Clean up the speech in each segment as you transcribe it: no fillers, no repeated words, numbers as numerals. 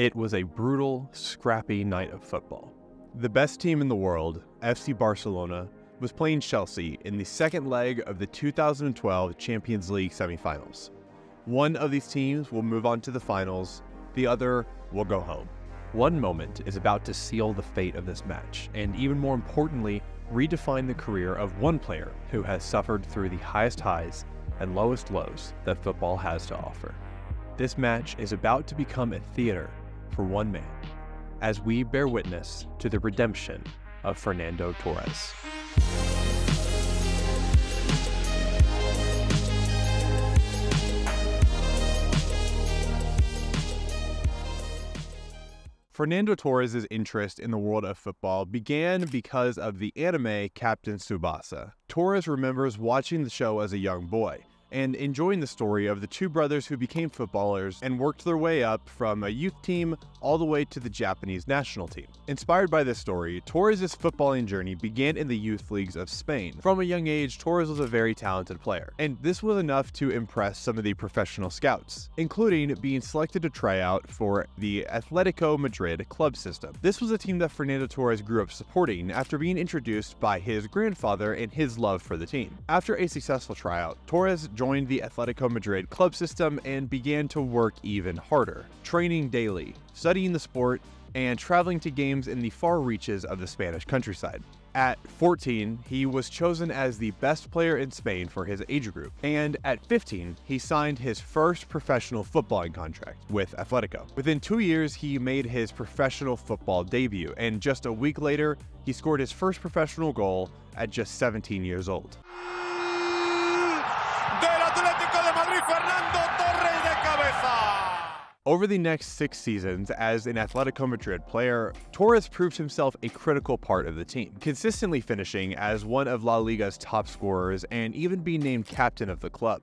It was a brutal, scrappy night of football. The best team in the world, FC Barcelona, was playing Chelsea in the second leg of the 2012 Champions League semifinals. One of these teams will move on to the finals, the other will go home. One moment is about to seal the fate of this match, and even more importantly, redefine the career of one player who has suffered through the highest highs and lowest lows that football has to offer. This match is about to become a theater for one man, as we bear witness to the redemption of Fernando Torres. Fernando Torres' interest in the world of football began because of the anime Captain Tsubasa. Torres remembers watching the show as a young boy and enjoying the story of the two brothers who became footballers and worked their way up from a youth team all the way to the Japanese national team. Inspired by this story, Torres' footballing journey began in the youth leagues of Spain. From a young age, Torres was a very talented player, and this was enough to impress some of the professional scouts, including being selected to try out for the Atletico Madrid club system. This was a team that Fernando Torres grew up supporting after being introduced by his grandfather and his love for the team. After a successful tryout, Torres joined the Atletico Madrid club system and began to work even harder, training daily, studying the sport, and traveling to games in the far reaches of the Spanish countryside. At 14, he was chosen as the best player in Spain for his age group, and at 15, he signed his first professional footballing contract with Atletico. Within 2 years, he made his professional football debut, and just a week later, he scored his first professional goal at just 17 years old. Over the next 6 seasons as an Atletico Madrid player, Torres proved himself a critical part of the team, consistently finishing as one of La Liga's top scorers and even being named captain of the club.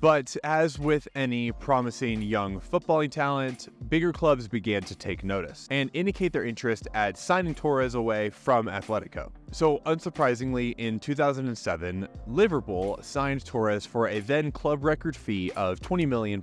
But as with any promising young footballing talent, bigger clubs began to take notice and indicate their interest at signing Torres away from Atletico. So unsurprisingly, in 2007, Liverpool signed Torres for a then club record fee of £20 million.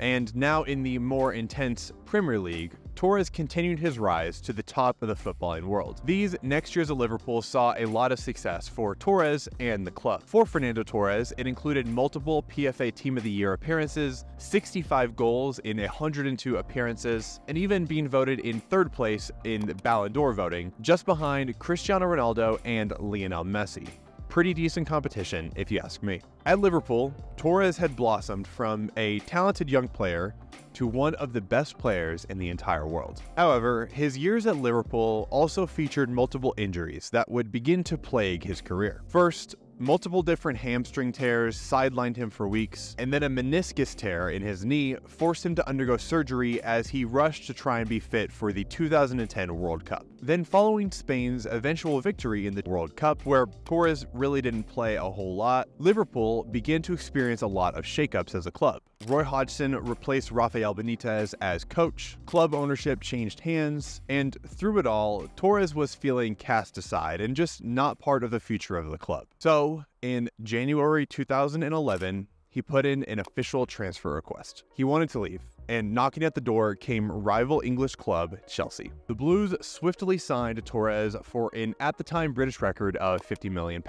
And now in the more intense Premier League, Torres continued his rise to the top of the footballing world. These next years at Liverpool saw a lot of success for Torres and the club. For Fernando Torres, it included multiple PFA Team of the Year appearances, 65 goals in 102 appearances, and even being voted in third place in the Ballon d'Or voting, just behind Cristiano Ronaldo and Lionel Messi. Pretty decent competition, if you ask me. At Liverpool, Torres had blossomed from a talented young player to one of the best players in the entire world. However, his years at Liverpool also featured multiple injuries that would begin to plague his career. First, multiple different hamstring tears sidelined him for weeks, and then a meniscus tear in his knee forced him to undergo surgery as he rushed to try and be fit for the 2010 World Cup. Then following Spain's eventual victory in the World Cup, where Torres really didn't play a whole lot, Liverpool began to experience a lot of shakeups as a club. Roy Hodgson replaced Rafael Benitez as coach, club ownership changed hands, and through it all, Torres was feeling cast aside and just not part of the future of the club. So, in January 2011, he put in an official transfer request. He wanted to leave, and knocking at the door came rival English club Chelsea. The Blues swiftly signed Torres for an at-the-time British record of £50 million,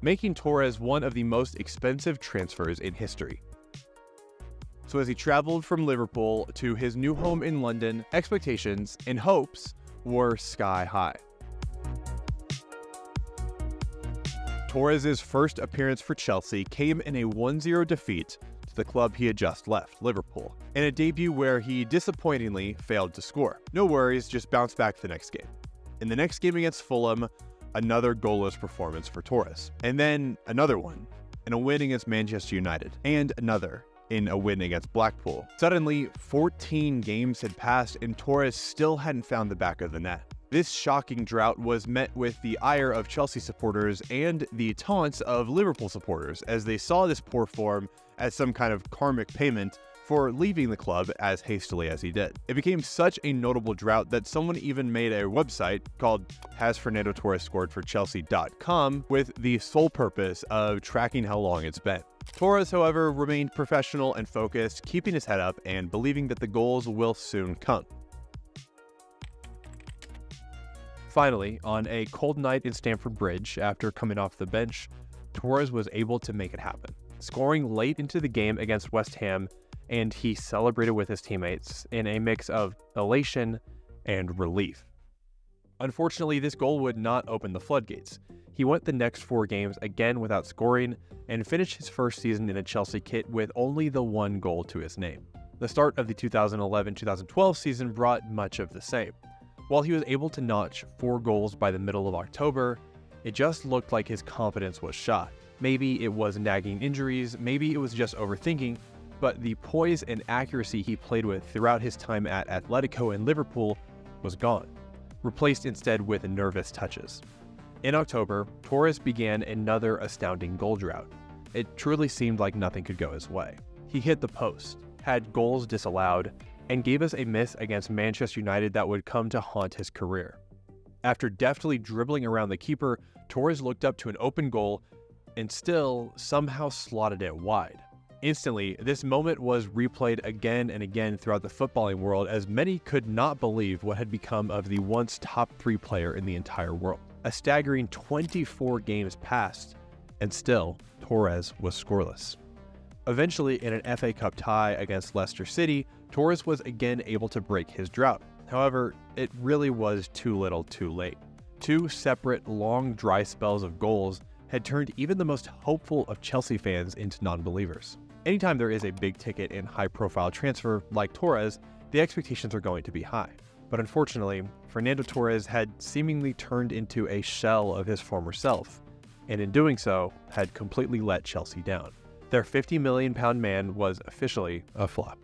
making Torres one of the most expensive transfers in history. So as he traveled from Liverpool to his new home in London, expectations and hopes were sky high. Torres' first appearance for Chelsea came in a 1-0 defeat to the club he had just left, Liverpool, in a debut where he disappointingly failed to score. No worries, just bounce back the next game. In the next game against Fulham, another goalless performance for Torres. And then another one in a win against Manchester United. And another in a win against Blackpool. Suddenly, 14 games had passed and Torres still hadn't found the back of the net. This shocking drought was met with the ire of Chelsea supporters and the taunts of Liverpool supporters as they saw this poor form as some kind of karmic payment for leaving the club as hastily as he did. It became such a notable drought that someone even made a website called HasFernandoTorresScoredForChelsea.com with the sole purpose of tracking how long it's been. Torres, however, remained professional and focused, keeping his head up and believing that the goals will soon come. Finally, on a cold night in Stamford Bridge, after coming off the bench, Torres was able to make it happen, scoring late into the game against West Ham, and he celebrated with his teammates in a mix of elation and relief. Unfortunately, this goal would not open the floodgates. He went the next 4 games again without scoring and finished his first season in a Chelsea kit with only the 1 goal to his name. The start of the 2011-2012 season brought much of the same. While he was able to notch 4 goals by the middle of October, it just looked like his confidence was shot. Maybe it was nagging injuries, maybe it was just overthinking, but the poise and accuracy he played with throughout his time at Atletico and Liverpool was gone, replaced instead with nervous touches. In October, Torres began another astounding goal drought. It truly seemed like nothing could go his way. He hit the post, had goals disallowed, and gave us a miss against Manchester United that would come to haunt his career. After deftly dribbling around the keeper, Torres looked up to an open goal and still somehow slotted it wide. Instantly, this moment was replayed again and again throughout the footballing world, as many could not believe what had become of the once top 3 player in the entire world. A staggering 24 games passed, and still, Torres was scoreless. Eventually, in an FA Cup tie against Leicester City, Torres was again able to break his drought. However, it really was too little too late. 2 separate, long, dry spells of goals had turned even the most hopeful of Chelsea fans into non-believers. Anytime there is a big ticket and high-profile transfer like Torres, the expectations are going to be high. But unfortunately, Fernando Torres had seemingly turned into a shell of his former self, and in doing so, had completely let Chelsea down. Their £50 million man was officially a flop.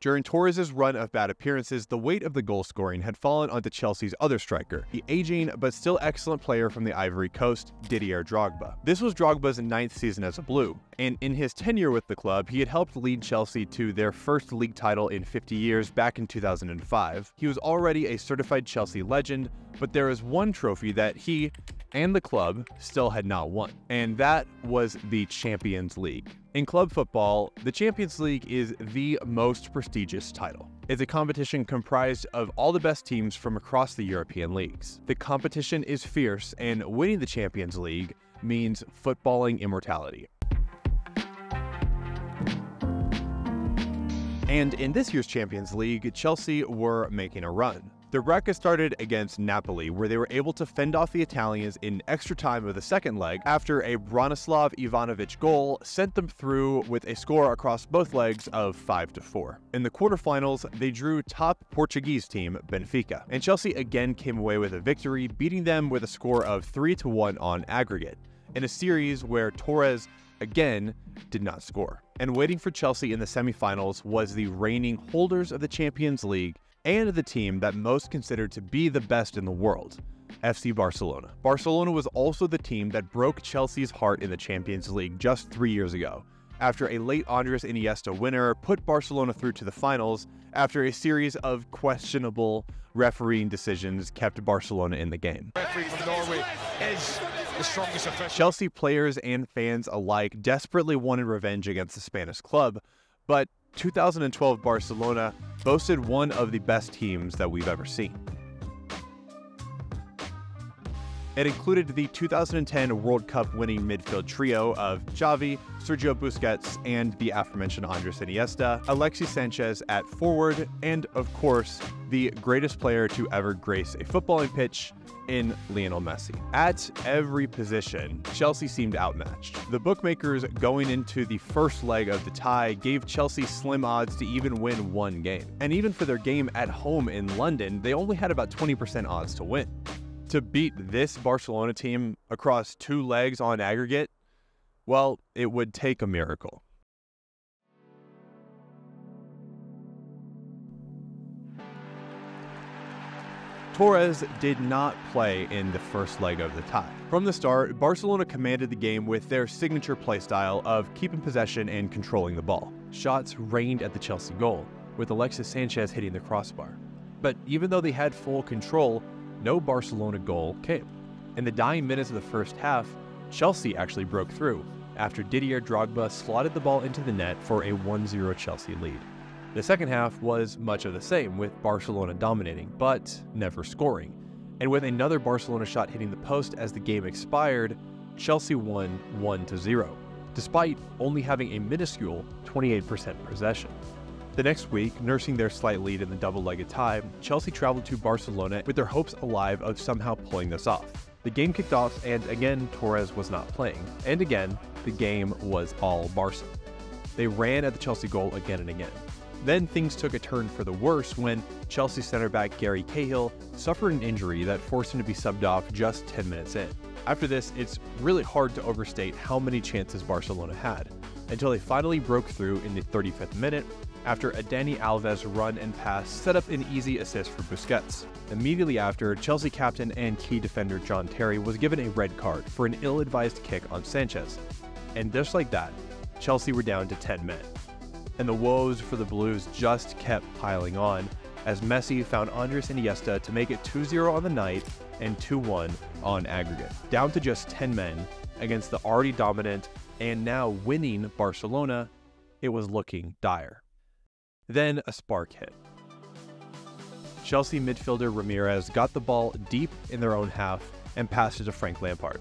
During Torres' run of bad appearances, the weight of the goal scoring had fallen onto Chelsea's other striker, the aging but still excellent player from the Ivory Coast, Didier Drogba. This was Drogba's 9th season as a Blue, and in his tenure with the club, he had helped lead Chelsea to their first league title in 50 years back in 2005. He was already a certified Chelsea legend, but there is one trophy that he and the club still had not won, and that was the Champions League. In club football, the Champions League is the most prestigious title. It's a competition comprised of all the best teams from across the European leagues. The competition is fierce, and winning the Champions League means footballing immortality. And in this year's Champions League, Chelsea were making a run. The Braca started against Napoli, where they were able to fend off the Italians in extra time of the second leg after a Bronislav Ivanovic goal sent them through with a score across both legs of 5-4. In the quarterfinals, they drew top Portuguese team Benfica, and Chelsea again came away with a victory, beating them with a score of 3-1 on aggregate, in a series where Torres again did not score. And waiting for Chelsea in the semifinals was the reigning holders of the Champions League, and the team that most considered to be the best in the world, FC Barcelona. Barcelona was also the team that broke Chelsea's heart in the Champions League just 3 years ago, after a late Andres Iniesta winner put Barcelona through to the finals after a series of questionable refereeing decisions kept Barcelona in the game. Referee from Norway is the strongest official. Chelsea players and fans alike desperately wanted revenge against the Spanish club, but 2012 Barcelona boasted one of the best teams that we've ever seen. It included the 2010 World Cup winning midfield trio of Xavi, Sergio Busquets, and the aforementioned Andres Iniesta, Alexis Sanchez at forward, and of course, the greatest player to ever grace a footballing pitch in Lionel Messi. At every position, Chelsea seemed outmatched. The bookmakers going into the first leg of the tie gave Chelsea slim odds to even win one game. And even for their game at home in London, they only had about 20% odds to win. To beat this Barcelona team across 2 legs on aggregate, well, it would take a miracle. Torres did not play in the first leg of the tie. From the start, Barcelona commanded the game with their signature playstyle of keeping possession and controlling the ball. Shots rained at the Chelsea goal, with Alexis Sanchez hitting the crossbar. But even though they had full control, no Barcelona goal came. In the dying minutes of the first half, Chelsea actually broke through after Didier Drogba slotted the ball into the net for a 1-0 Chelsea lead. The second half was much of the same, with Barcelona dominating, but never scoring. And with another Barcelona shot hitting the post as the game expired, Chelsea won 1-0, despite only having a minuscule 28% possession. The next week, nursing their slight lead in the double-legged tie, Chelsea traveled to Barcelona with their hopes alive of somehow pulling this off. The game kicked off, and again, Torres was not playing. And again, the game was all Barca. They ran at the Chelsea goal again and again. Then things took a turn for the worse when Chelsea center-back Gary Cahill suffered an injury that forced him to be subbed off just 10 minutes in. After this, it's really hard to overstate how many chances Barcelona had, until they finally broke through in the 35th minute after a Dani Alves run and pass set up an easy assist for Busquets. Immediately after, Chelsea captain and key defender John Terry was given a red card for an ill-advised kick on Sanchez. And just like that, Chelsea were down to 10 men. And the woes for the Blues just kept piling on, as Messi found Andres Iniesta to make it 2-0 on the night and 2-1 on aggregate. Down to just 10 men against the already dominant and now winning Barcelona, it was looking dire. Then a spark hit. Chelsea midfielder Ramirez got the ball deep in their own half and passed it to Frank Lampard.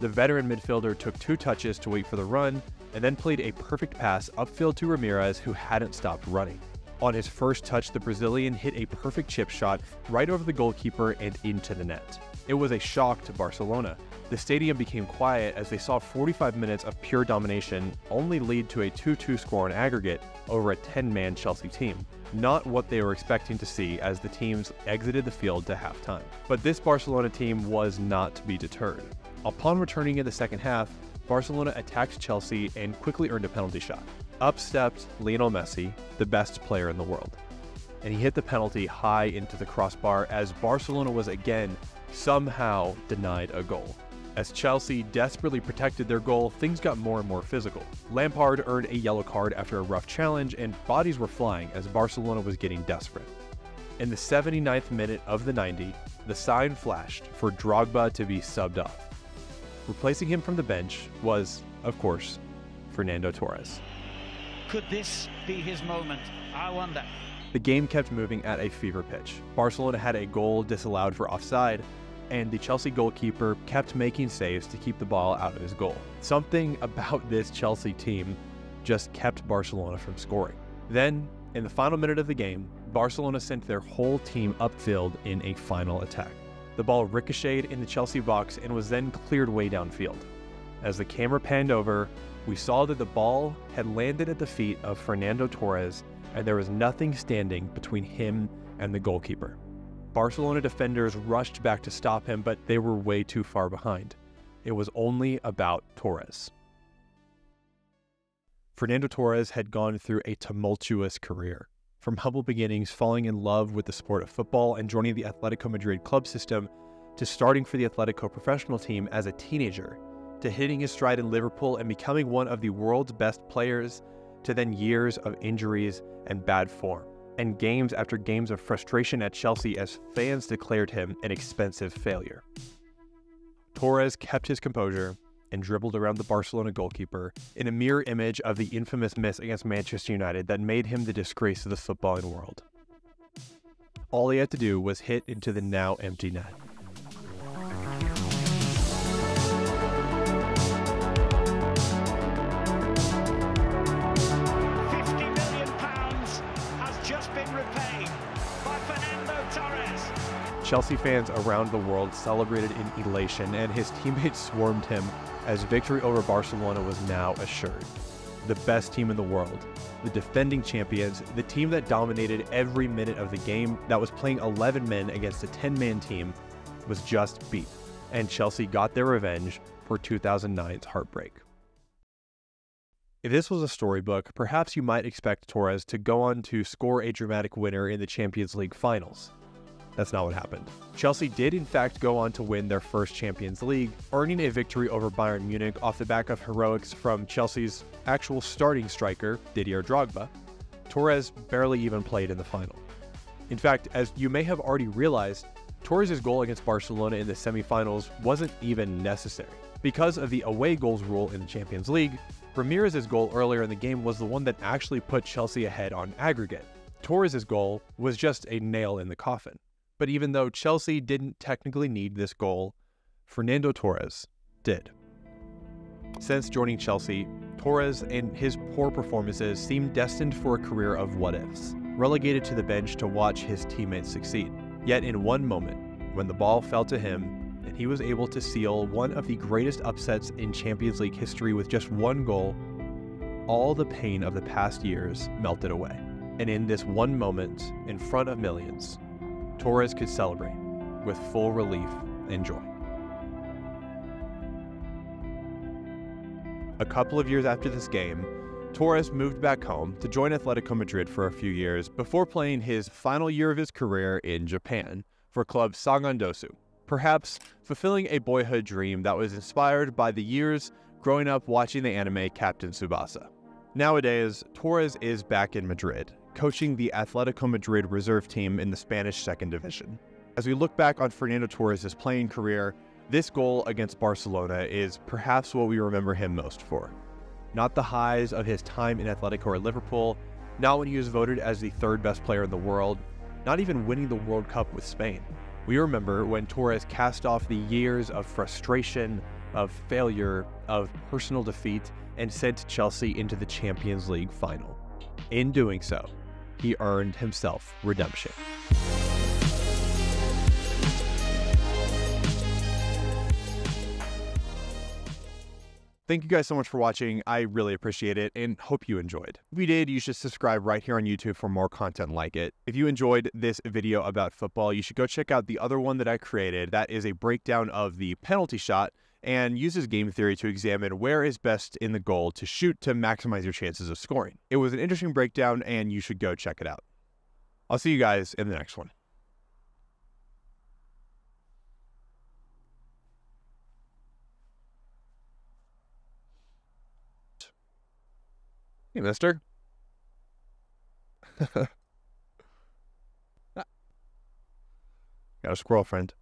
The veteran midfielder took two touches to wait for the run, and then played a perfect pass upfield to Ramirez, who hadn't stopped running. On his first touch, the Brazilian hit a perfect chip shot right over the goalkeeper and into the net. It was a shock to Barcelona. The stadium became quiet as they saw 45 minutes of pure domination only lead to a 2-2 score on aggregate over a 10-man Chelsea team. Not what they were expecting to see as the teams exited the field to halftime. But this Barcelona team was not to be deterred. Upon returning in the second half, Barcelona attacked Chelsea and quickly earned a penalty shot. Up stepped Lionel Messi, the best player in the world. And he hit the penalty high into the crossbar as Barcelona was again somehow denied a goal. As Chelsea desperately protected their goal, things got more and more physical. Lampard earned a yellow card after a rough challenge, and bodies were flying as Barcelona was getting desperate. In the 79th minute of the 90, the sign flashed for Drogba to be subbed off. Replacing him from the bench was, of course, Fernando Torres. Could this be his moment? I wonder. The game kept moving at a fever pitch. Barcelona had a goal disallowed for offside, and the Chelsea goalkeeper kept making saves to keep the ball out of his goal. Something about this Chelsea team just kept Barcelona from scoring. Then, in the final minute of the game, Barcelona sent their whole team upfield in a final attack. The ball ricocheted in the Chelsea box and was then cleared way downfield. As the camera panned over, we saw that the ball had landed at the feet of Fernando Torres, and there was nothing standing between him and the goalkeeper. Barcelona defenders rushed back to stop him, but they were way too far behind. It was only about Torres. Fernando Torres had gone through a tumultuous career. From humble beginnings, falling in love with the sport of football and joining the Atletico Madrid club system, to starting for the Atletico professional team as a teenager, to hitting his stride in Liverpool and becoming one of the world's best players, to then years of injuries and bad form, and games after games of frustration at Chelsea as fans declared him an expensive failure. Torres kept his composure and dribbled around the Barcelona goalkeeper in a mirror image of the infamous miss against Manchester United that made him the disgrace of the footballing world. All he had to do was hit into the now empty net. £50 million has just been repaid by Fernando Torres. Chelsea fans around the world celebrated in elation, and his teammates swarmed him as victory over Barcelona was now assured. The best team in the world, the defending champions, the team that dominated every minute of the game, that was playing 11 men against a 10-man team, was just beat, and Chelsea got their revenge for 2009's heartbreak. If this was a storybook, perhaps you might expect Torres to go on to score a dramatic winner in the Champions League finals. That's not what happened. Chelsea did in fact go on to win their first Champions League, earning a victory over Bayern Munich off the back of heroics from Chelsea's actual starting striker, Didier Drogba. Torres barely even played in the final. In fact, as you may have already realized, Torres' goal against Barcelona in the semi-finals wasn't even necessary. Because of the away goals rule in the Champions League, Ramirez's goal earlier in the game was the one that actually put Chelsea ahead on aggregate. Torres' goal was just a nail in the coffin. But even though Chelsea didn't technically need this goal, Fernando Torres did. Since joining Chelsea, Torres and his poor performances seemed destined for a career of what-ifs, relegated to the bench to watch his teammates succeed. Yet in one moment, when the ball fell to him, and he was able to seal one of the greatest upsets in Champions League history with just one goal, all the pain of the past years melted away. And in this one moment, in front of millions, Torres could celebrate with full relief and joy. A couple of years after this game, Torres moved back home to join Atletico Madrid for a few years before playing his final year of his career in Japan for club Sangandosu, perhaps fulfilling a boyhood dream that was inspired by the years growing up watching the anime Captain Tsubasa. Nowadays, Torres is back in Madrid, coaching the Atletico Madrid reserve team in the Spanish second division. As we look back on Fernando Torres' playing career, this goal against Barcelona is perhaps what we remember him most for. Not the highs of his time in Atletico or Liverpool, not when he was voted as the third best player in the world, not even winning the World Cup with Spain. We remember when Torres cast off the years of frustration, of failure, of personal defeat, and sent Chelsea into the Champions League final. In doing so, he earned himself redemption. Thank you guys so much for watching. I really appreciate it and hope you enjoyed. If you did, you should subscribe right here on YouTube for more content like it. If you enjoyed this video about football, you should go check out the other one that I created. That is a breakdown of the penalty shot and uses game theory to examine where is best in the goal to shoot to maximize your chances of scoring. It was an interesting breakdown and you should go check it out. I'll see you guys in the next one. Hey, mister. Got a squirrel friend.